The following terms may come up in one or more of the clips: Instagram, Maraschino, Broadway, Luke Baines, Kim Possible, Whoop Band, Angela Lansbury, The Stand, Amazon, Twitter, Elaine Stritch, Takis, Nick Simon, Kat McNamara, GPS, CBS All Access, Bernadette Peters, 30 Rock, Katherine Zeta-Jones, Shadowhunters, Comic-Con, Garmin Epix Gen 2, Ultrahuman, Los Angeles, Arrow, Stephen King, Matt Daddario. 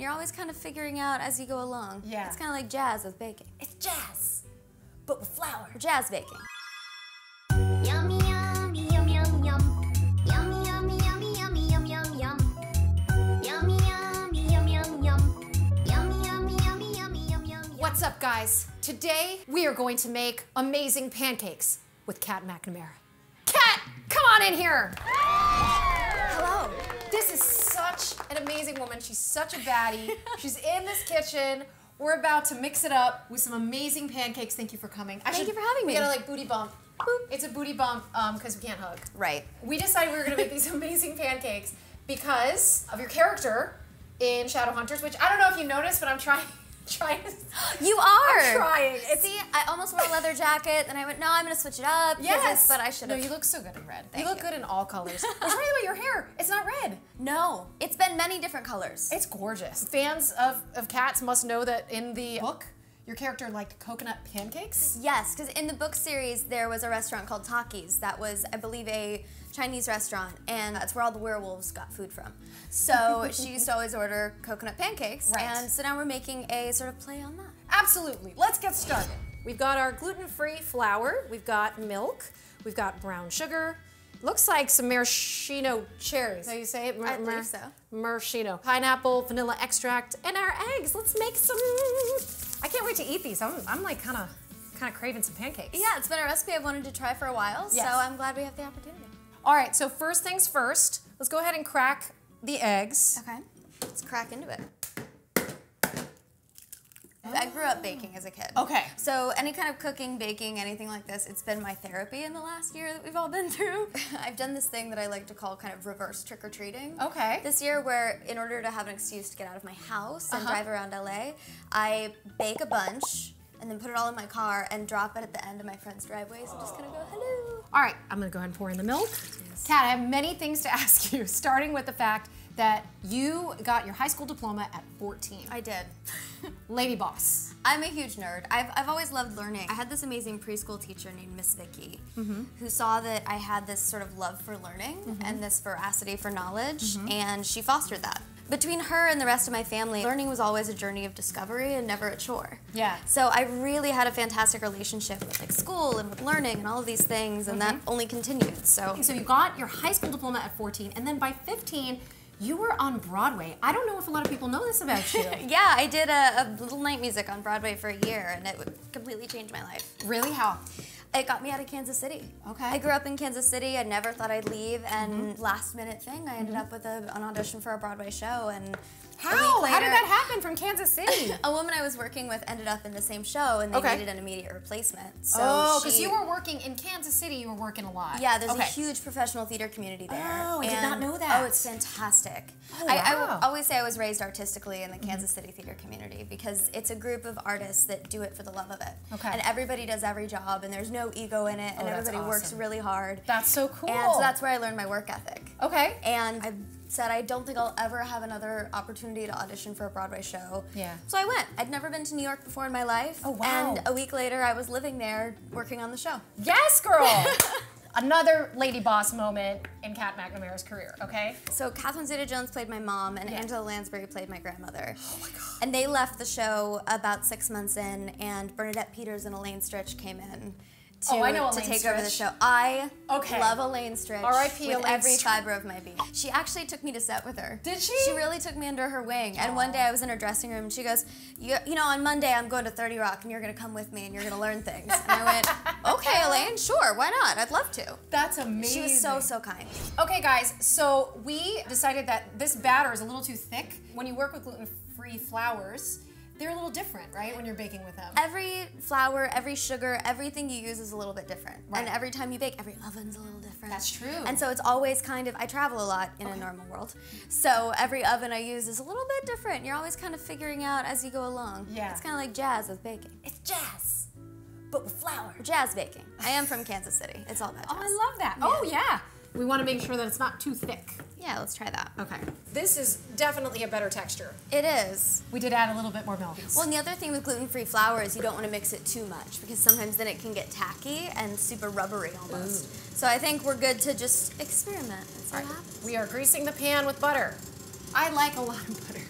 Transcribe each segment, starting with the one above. You're always kind of figuring out as you go along. Yeah. It's kind of like jazz with baking. It's jazz, but with flour. Or jazz baking. Yummy, yummy, yum, yum, yum. Yummy, yummy, yummy, yummy, yum, yum, yum. Yummy, yummy, yum, yum, yum. Yummy, yummy, yummy, yummy, yum, yum. What's up, guys? Today, we are going to make amazing pancakes with Kat McNamara. Kat, come on in here. Hello. This is such an amazing woman. She's such a baddie. She's in this kitchen. We're about to mix it up with some amazing pancakes. Thank you for coming. Thank you for having me. We gotta like booty bump. Boop. It's a booty bump because we can't hug. Right. We decided we were gonna make these amazing pancakes because of your character in Shadowhunters, which I don't know if you noticed, but I'm trying to... You are! I'm trying. See, I almost wore a leather jacket, and I went, no, I'm gonna switch it up. Yes! But I should have. No, you look so good in red. Thank you. You look good in all colors. What's wrong about your hair? It's not red. No. It's been many different colors. It's gorgeous. Fans of Kat's must know that in the book, your character liked coconut pancakes? Yes, because in the book series, there was a restaurant called Takis that was, I believe, a Chinese restaurant, and that's where all the werewolves got food from. So she used to always order coconut pancakes, and so now we're making a sort of play on that. Absolutely. Let's get started. We've got our gluten-free flour, we've got milk, we've got brown sugar, looks like some maraschino cherries. How you say it? I believe so. Maraschino. Pineapple, vanilla extract, and our eggs. Let's make some... I can't wait to eat these. I'm like kind of craving some pancakes. Yeah, it's been a recipe I've wanted to try for a while, so I'm glad we have the opportunity. All right, so first things first, let's go ahead and crack the eggs. Okay, let's crack into it. Oh. I grew up baking as a kid. Okay. So any kind of cooking, baking, anything like this, it's been my therapy in the last year that we've all been through. I've done this thing that I like to call kind of reverse trick-or-treating. Okay. This year where in order to have an excuse to get out of my house and drive around LA, I bake a bunch and then put it all in my car and drop it at the end of my friend's driveway, so I'm just gonna go, hello. All right, I'm gonna go ahead and pour in the milk. Yes. Kat, I have many things to ask you, starting with the fact that you got your high school diploma at 14. I did. Lady boss. I'm a huge nerd. I've always loved learning. I had this amazing preschool teacher named Miss Vicky, who saw that I had this sort of love for learning and this veracity for knowledge, and she fostered that. Between her and the rest of my family, learning was always a journey of discovery and never a chore. Yeah. So I really had a fantastic relationship with like school and with learning and all of these things, and that only continued, so. Okay, so you got your high school diploma at 14, and then by 15, you were on Broadway. I don't know if a lot of people know this about you. Yeah, I did a little night music on Broadway for a year, and it completely changed my life. Really? How? It got me out of Kansas City. Okay. I grew up in Kansas City. I never thought I'd leave, and last minute thing, I ended up with an audition for a Broadway show, and how? Later, how did that happen from Kansas City? A woman I was working with ended up in the same show, and they needed an immediate replacement. So because you were working in Kansas City, you were working a lot. Yeah, there's a huge professional theater community there. Oh, I did not know that. Oh, it's fantastic. Oh, wow. I always say I was raised artistically in the Kansas City theater community because it's a group of artists that do it for the love of it. Okay. And everybody does every job, and there's no ego in it, and everybody works really hard. That's so cool. And so that's where I learned my work ethic. Okay. And I said, I don't think I'll ever have another opportunity to audition for a Broadway show. Yeah. So I went. I'd never been to New York before in my life. Oh, wow. And a week later, I was living there, working on the show. Yes, girl! Another lady boss moment in Kat McNamara's career, okay? So Katherine Zeta-Jones played my mom, and Angela Lansbury played my grandmother. Oh my God. And they left the show about 6 months in, and Bernadette Peters and Elaine Stritch came in. To take over the show. I love Elaine Stritch with every fiber of my being. She actually took me to set with her. Did she? She really took me under her wing. And one day I was in her dressing room and she goes, you know, on Monday I'm going to 30 Rock and you're going to come with me and you're going to learn things. And I went, okay, Elaine, sure, why not? I'd love to. That's amazing. She was so, so kind. Okay, guys, so we decided that this batter is a little too thick. When you work with gluten-free flours, they're a little different, right, when you're baking with them? Every flour, every sugar, everything you use is a little bit different. Right. And every time you bake, every oven's a little different. That's true. And so it's always kind of, I travel a lot in a normal world, so every oven I use is a little bit different. You're always kind of figuring out as you go along. Yeah. It's kind of like jazz with baking. It's jazz, but with flour. Jazz baking. I am from Kansas City. It's all about jazz. Oh, I love that. Yeah. Oh, yeah. We want to make sure that it's not too thick. Yeah, let's try that. Okay. This is definitely a better texture. It is. We did add a little bit more milk. Well, and the other thing with gluten-free flour is you don't want to mix it too much because sometimes then it can get tacky and super rubbery almost. Ooh. So I think we're good to just experiment and see what happens. We are greasing the pan with butter. I like a lot of butter.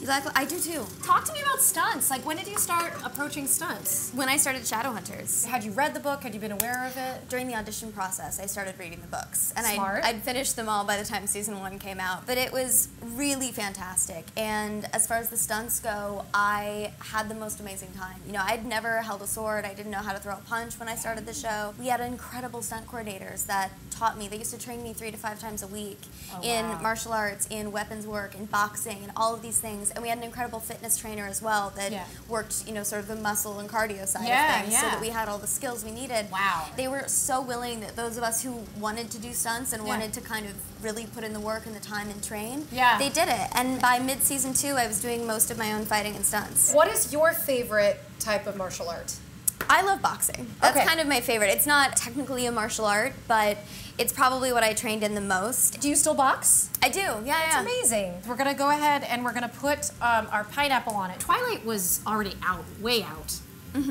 You like? I do too. Talk to me about stunts. Like, when did you start approaching stunts? When I started Shadowhunters. Had you read the book? Had you been aware of it? During the audition process, I started reading the books. And I'd finished them all by the time season 1 came out. But it was really fantastic. And as far as the stunts go, I had the most amazing time. You know, I'd never held a sword. I didn't know how to throw a punch when I started the show. We had incredible stunt coordinators that taught me. They used to train me 3 to 5 times a week in martial arts, in weapons work, in boxing, and all of these things. And we had an incredible fitness trainer as well that worked, you know, sort of the muscle and cardio side of things so that we had all the skills we needed. Wow. They were so willing that those of us who wanted to do stunts and wanted to kind of really put in the work and the time and train, they did it. And by mid-season 2, I was doing most of my own fighting and stunts. What is your favorite type of martial art? I love boxing. That's kind of my favorite. It's not technically a martial art, but it's probably what I trained in the most. Do you still box? I do, yeah. It's amazing. We're gonna go ahead and we're gonna put our pineapple on it. Twilight was already out, way out,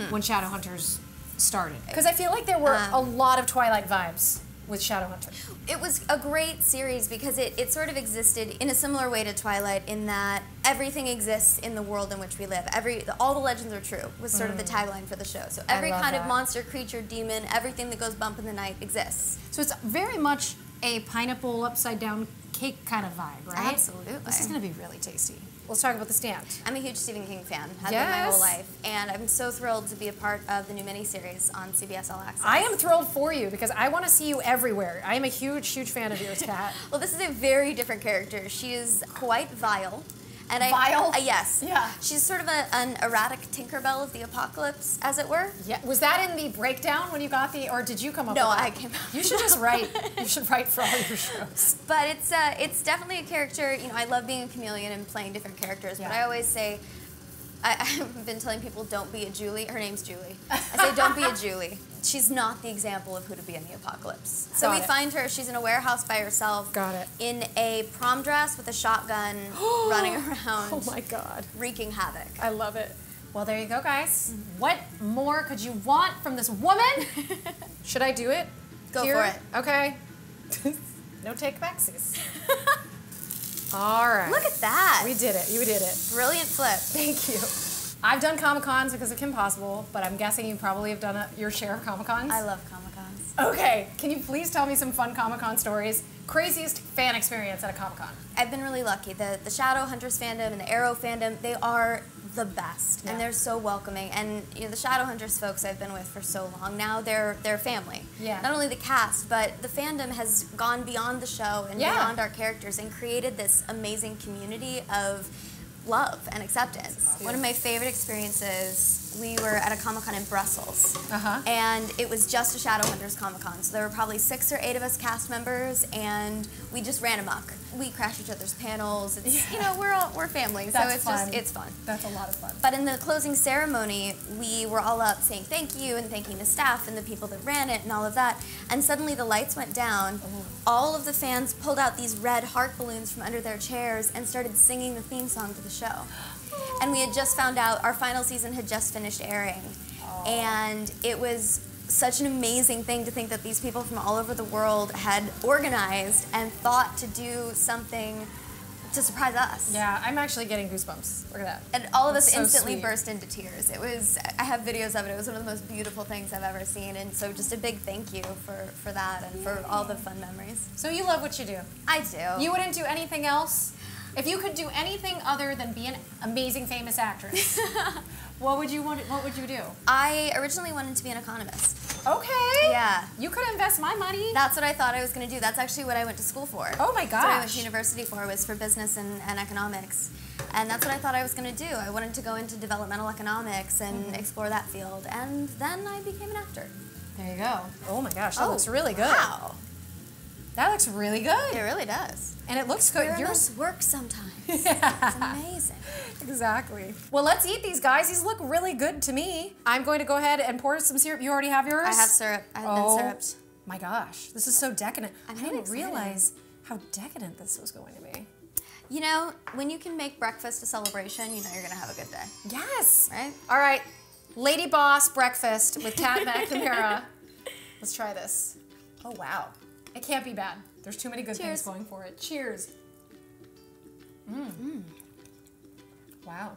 when Shadowhunters started. Because I feel like there were a lot of Twilight vibes with Shadowhunters. It was a great series because it sort of existed in a similar way to Twilight in that everything exists in the world in which we live. All the legends are true was sort of the tagline for the show. So every kind of monster, creature, demon, everything that goes bump in the night exists. So it's very much a pineapple upside down cake kind of vibe, right? Absolutely. This is going to be really tasty. Let's talk about The Stand. I'm a huge Stephen King fan. I've been my whole life. And I'm so thrilled to be a part of the new miniseries on CBS All Access. I am thrilled for you because I want to see you everywhere. I am a huge, huge fan of yours, Kat. Well, this is a very different character. She is quite vile. And vile? Yes. Yeah. She's sort of an erratic Tinkerbell of the apocalypse, as it were. Yeah. Was that in the breakdown when you got the, or did you come up with that? No, I came up. You should just write. You should write for all your shows. But it's definitely a character, you know, I love being a chameleon and playing different characters, but I always say, I've been telling people, don't be a Julie. Her name's Julie. I say, don't be a Julie. She's not the example of who to be in the apocalypse. So we find her, she's in a warehouse by herself. Got it. In a prom dress with a shotgun running around. Oh my God. Wreaking havoc. I love it. Well, there you go, guys. What more could you want from this woman? Should I do it? Go for it. Okay. No take backsies. All right. Look at that. We did it. You did it. Brilliant flip. Thank you. I've done Comic-Cons because of Kim Possible, but I'm guessing you probably have done your share of Comic-Cons. I love Comic-Cons. Okay. Can you please tell me some fun Comic-Con stories? Craziest fan experience at a Comic-Con? I've been really lucky. The Shadowhunters fandom and the Arrow fandom, they are the best, and they're so welcoming. And you know, the Shadowhunters folks I've been with for so long now, they're family. Yeah. Not only the cast, but the fandom has gone beyond the show and beyond our characters and created this amazing community of love and acceptance. Awesome. One of my favorite experiences, we were at a Comic-Con in Brussels, and it was just a Shadowhunters Comic-Con, so there were probably 6 or 8 of us cast members, and we just ran amok. We crashed each other's panels. It's, you know, we're family, so it's just, it's fun. That's a lot of fun. But in the closing ceremony, we were all up saying thank you and thanking the staff and the people that ran it and all of that, and suddenly the lights went down. All of the fans pulled out these red heart balloons from under their chairs and started singing the theme song to the show. And we had just found out, our final season had just finished airing. And it was such an amazing thing to think that these people from all over the world had organized and thought to do something to surprise us. Yeah, I'm actually getting goosebumps. Look at that. And all of us instantly burst into tears. It was, I have videos of it. It was one of the most beautiful things I've ever seen. And so just a big thank you for that and for all the fun memories. So you love what you do? I do. You wouldn't do anything else? If you could do anything other than be an amazing famous actress, what would you do? I originally wanted to be an economist. Okay. Yeah. You could invest my money. That's what I thought I was going to do. That's actually what I went to school for. Oh my gosh. That's what I went to university for, was for business and economics. And that's what I thought I was going to do. I wanted to go into developmental economics and explore that field. And then I became an actor. There you go. Oh my gosh, that looks really good. Wow. That looks really good. It really does. And it looks good. Yours work sometimes. Yeah. It's amazing. Exactly. Well, let's eat these guys. These look really good to me. I'm going to go ahead and pour some syrup. You already have yours? I have syrup. I have been syruped. My gosh. This is so decadent. I didn't realize how decadent this was going to be. You know, when you can make breakfast a celebration, you know you're going to have a good day. Yes. Right? All right. Lady Boss breakfast with Kat McNamara. Let's try this. Oh, wow. It can't be bad. There's too many good things going for it. Cheers. Mm. Mm. Wow.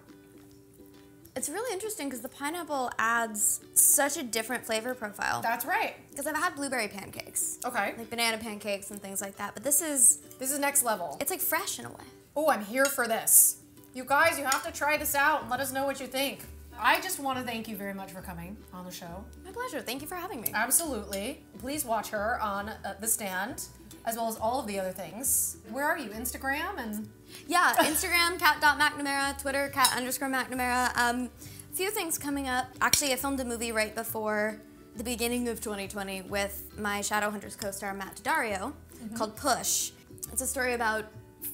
It's really interesting because the pineapple adds such a different flavor profile. That's right. Because I've had blueberry pancakes. Okay. Like banana pancakes and things like that. But this is next level. It's like fresh in a way. Oh, I'm here for this. You guys, you have to try this out and let us know what you think. I just want to thank you very much for coming on the show. My pleasure. Thank you for having me. Absolutely. Please watch her on The Stand, as well as all of the other things. Where are you? Instagram and? Yeah, Instagram, kat.mcnamara, Twitter, kat_mcnamara. A few things coming up. Actually, I filmed a movie right before the beginning of 2020 with my Shadowhunters co-star, Matt Daddario, called Push. It's a story about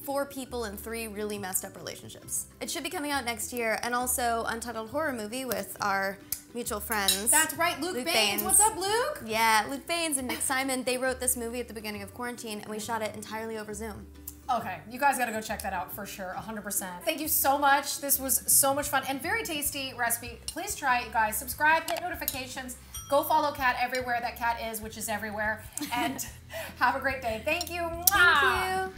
4 people in 3 really messed up relationships. It should be coming out next year, and also Untitled Horror Movie with our mutual friends. That's right, Luke Baines. What's up, Luke? Yeah, Luke Baines and Nick Simon, they wrote this movie at the beginning of quarantine, and we shot it entirely over Zoom. Okay, you guys gotta go check that out for sure, 100%. Thank you so much, this was so much fun, and very tasty recipe. Please try it, you guys. Subscribe, hit notifications, go follow Kat everywhere that Kat is, which is everywhere, and have a great day. Thank you. Mwah. Thank you.